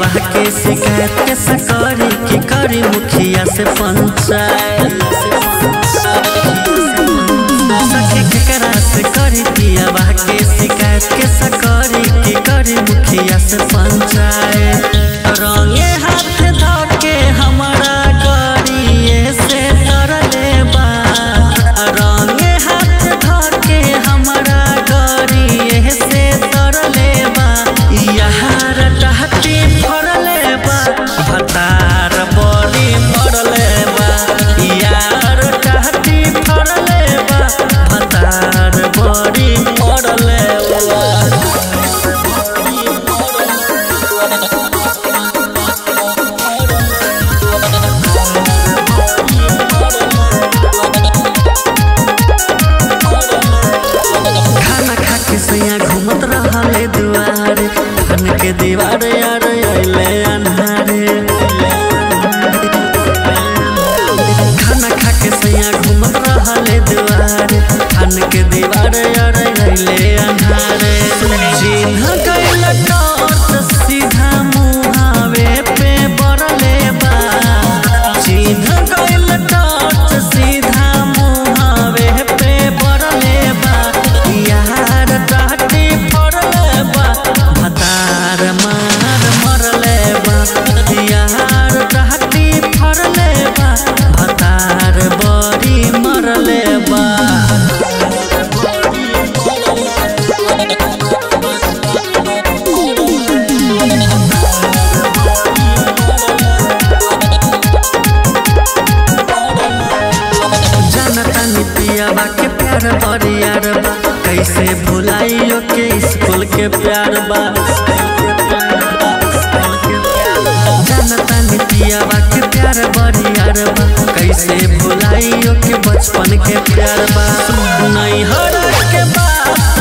बा के शिकायत कैसे करी कि करी मुखिया से पंचायत करी पिया बा के शिकायत कैसे करी कि करी मुखिया से पंचायत रंगे हाथ धो के हमारा कैसे भुलाइयो के बचपन के प्यार बा। नहीं हरा के बात